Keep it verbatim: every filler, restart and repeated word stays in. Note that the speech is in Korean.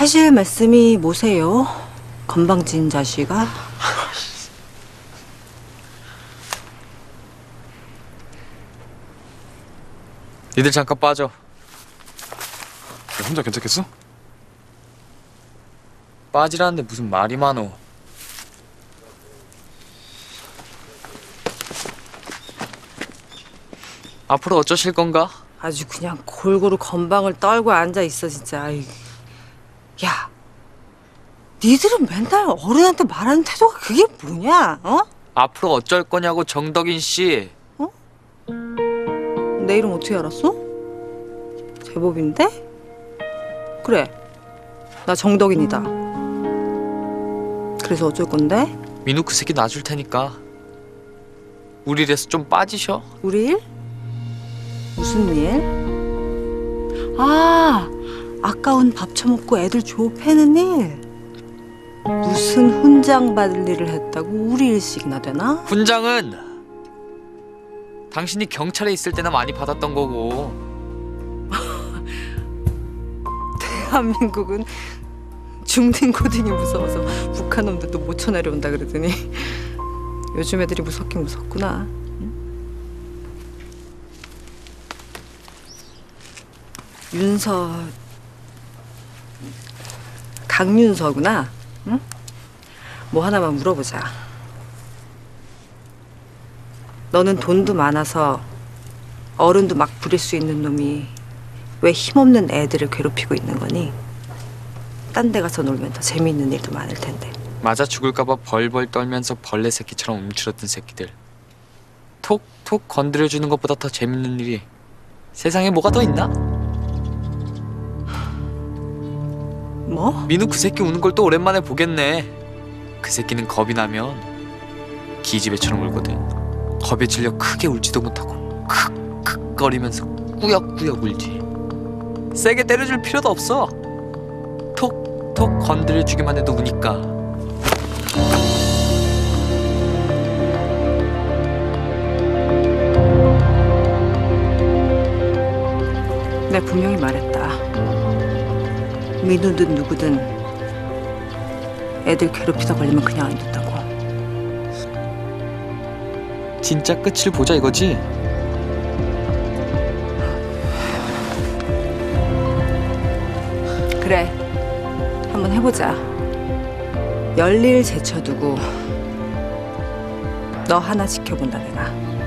하실 말씀이 뭐세요? 건방진 자식아. 니들 잠깐 빠져. 야, 혼자 괜찮겠어? 빠지라는데 무슨 말이 많어. 앞으로 어쩌실 건가? 아주 그냥 골고루 건방을 떨고 앉아 있어 진짜. 아이. 야, 니들은 맨날 어른한테 말하는 태도가 그게 뭐냐? 어? 앞으로 어쩔 거냐고 정덕인 씨. 어? 내 이름 어떻게 알았어? 제법인데? 그래, 나 정덕인이다. 그래서 어쩔 건데? 민우 그 새끼 놔줄 테니까 우리 일에서 좀 빠지셔. 우리 일? 무슨 일? 아! 아까운 밥 처먹고 애들 조업해는 일? 무슨 훈장 받을 일을 했다고 우리 일씩이나 되나? 훈장은 당신이 경찰에 있을 때나 많이 받았던 거고. 대한민국은 중딩 고딩이 무서워서 북한 놈들도 못 쳐내려온다 그러더니 요즘 애들이 무섭긴 무섭구나. 응? 윤서... 강윤서구나. 응? 뭐 하나만 물어보자. 너는 돈도 많아서 어른도 막 부릴 수 있는 놈이 왜 힘없는 애들을 괴롭히고 있는 거니? 딴 데 가서 놀면 더 재미있는 일도 많을 텐데. 맞아 죽을까 봐 벌벌 떨면서 벌레 새끼처럼 움츠렸던 새끼들. 톡톡 건드려주는 것보다 더 재밌는 일이 세상에 뭐가 더 있나? 뭐? 민우 그 새끼 우는 걸 또 오랜만에 보겠네. 그 새끼는 겁이 나면 기지배처럼 울거든. 겁에 질려 크게 울지도 못하고 크크 거리면서 꾸역꾸역 울지. 세게 때려줄 필요도 없어. 톡톡 건드려주기만 해도 우니까. 내가 분명히 말했다. 민우든 누구든 애들 괴롭히다 걸리면 그냥 안 된다고. 진짜 끝을 보자 이거지? 그래, 한번 해보자. 열일 제쳐두고 너 하나 지켜본다 내가.